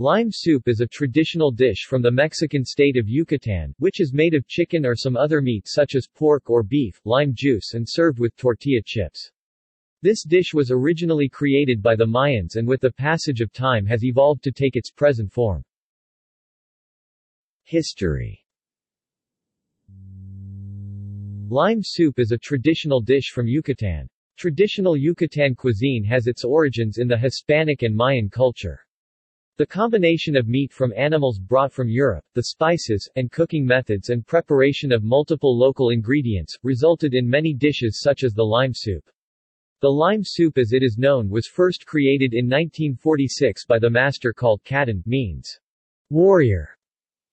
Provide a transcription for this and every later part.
Lime soup is a traditional dish from the Mexican state of Yucatan, which is made of chicken or some other meat such as pork or beef, lime juice and served with tortilla chips. This dish was originally created by the Mayans and with the passage of time has evolved to take its present form. History. Lime soup is a traditional dish from Yucatan. Traditional Yucatan cuisine has its origins in the Hispanic and Mayan culture. The combination of meat from animals brought from Europe, the spices, and cooking methods and preparation of multiple local ingredients, resulted in many dishes such as the lime soup. The lime soup as it is known was first created in 1946 by the master called Cadan, means warrior,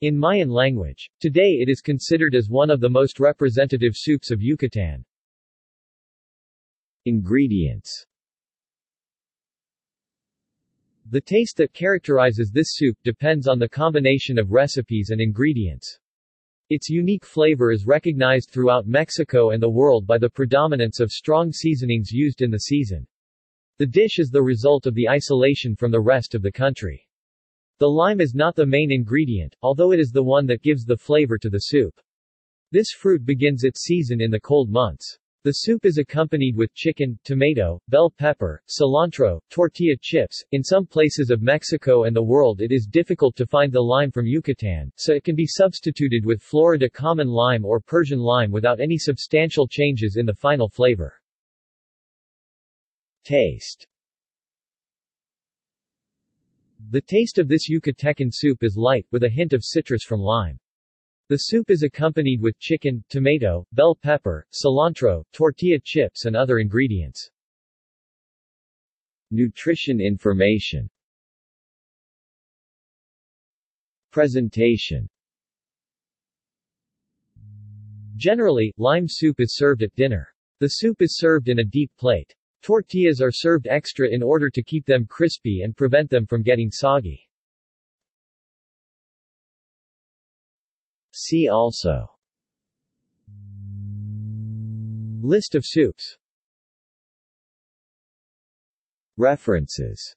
in Mayan language. Today it is considered as one of the most representative soups of Yucatan. Ingredients. The taste that characterizes this soup depends on the combination of recipes and ingredients. Its unique flavor is recognized throughout Mexico and the world by the predominance of strong seasonings used in the season. The dish is the result of the isolation from the rest of the country. The lime is not the main ingredient, although it is the one that gives the flavor to the soup. This fruit begins its season in the cold months. The soup is accompanied with chicken, tomato, bell pepper, cilantro, tortilla chips. In some places of Mexico and the world it is difficult to find the lime from Yucatan, so it can be substituted with Florida common lime or Persian lime without any substantial changes in the final flavor. Taste. The taste of this Yucatecan soup is light, with a hint of citrus from lime. The soup is accompanied with chicken, tomato, bell pepper, cilantro, tortilla chips and other ingredients. Nutrition information. Presentation. Generally, lime soup is served at dinner. The soup is served in a deep plate. Tortillas are served extra in order to keep them crispy and prevent them from getting soggy. See also: List of soups. References.